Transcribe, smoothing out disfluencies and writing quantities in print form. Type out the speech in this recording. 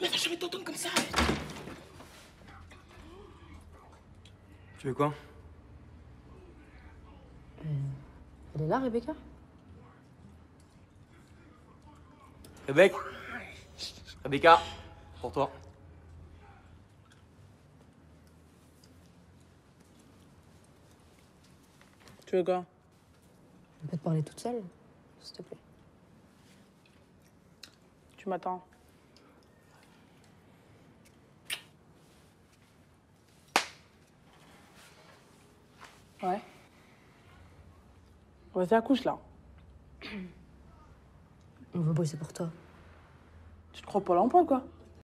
Mais va jamais t'entendre comme ça. Tu veux quoi? Elle est là, Rebecca? Rebecca? Rebecca, pour toi. Tu veux quoi? On peut te parler toute seule, s'il te plaît. Tu m'attends. Ouais. Vas-y, accouche, là. On veut bosser pour toi. Tu te crois pas là en point, quoi?